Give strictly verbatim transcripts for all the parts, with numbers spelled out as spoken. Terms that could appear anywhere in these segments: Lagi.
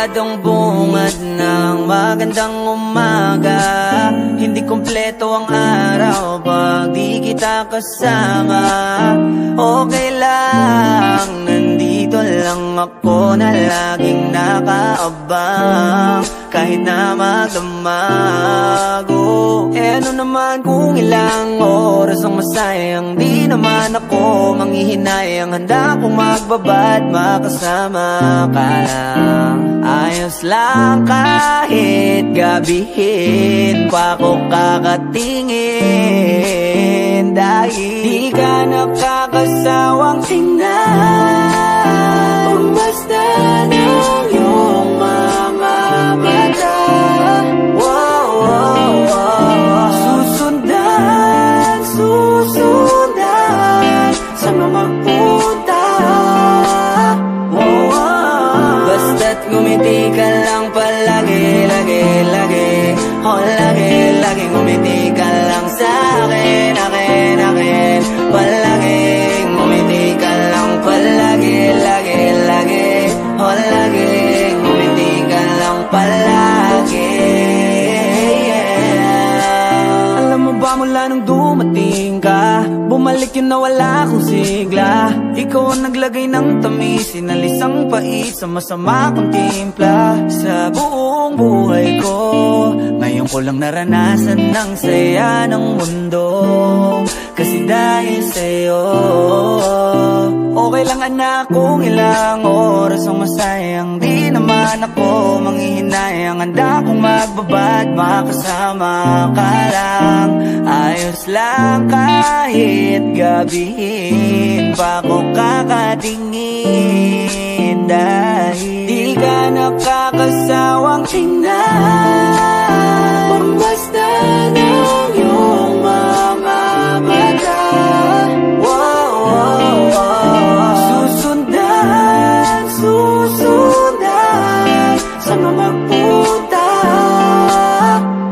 masyadong bungad ng magandang umaga. Hindi kumpleto ang araw pag di kita kasama. Okay lang, nandito lang ako na laging nakaabang kahit na magdamag. Oh, eh ano naman kung ilang oras ang masayang di naman ako manghihinayang. Handa kong magbabad makasama ka lang. Ayos lang kahit gabihin pa ko kakatingin dahil di ka nakakasawang tingnan. Umasta ng iyong mga mata. Wow, wow, wow. Susundan, susundan sa mamagpunta. Wow, wow. Basta't ngumiti ka lang palagi, lagi, lagi. Oh, lagi, lagi ngumiti ka lang sa akin, akin, akin. Palagi ngumiti ka lang palagi, lagi, lagi. Oh, lagi ngumiti ka lang palagi, yeah. Alam mo ba mula nung dumating ka, bumalik yun na wala akong sigla. Ikaw ang naglagay ng tamis, sinalis ang pait sa masama kong timpla. Sa buong buhay ko, ngayon ko lang naranasan ng saya ng mundo, kasi dahil sa'yo. Okay lang anak kung ilang oras ang masayang di naman ako manghihinayang. Handa kong magbabad makasama ka lang. Ayos lang kahit gabihin pa ko kakatingin dahil di ka nakakasawang tingnan. Basta ng iyong mga mata. Wow, wow, wow. Susundan, susundan sa mamagpunta.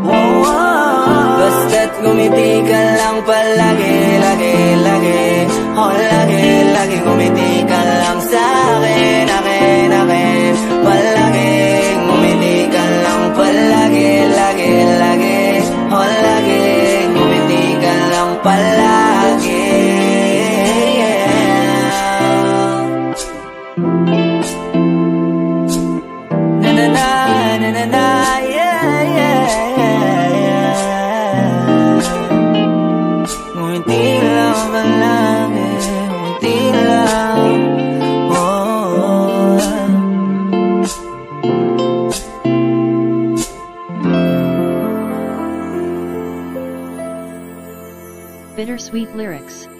Wow, wow. Basta't ngumiti ka lang palagi, lagi, lagi. Oh, lagi, lagi ngumiti ka lang sa akin, akin, akin. Palagi ngumiti ka lang palagi, lagi, lagi. Oh, lagi ngumiti ka lang palagi. Bittersweet lyrics.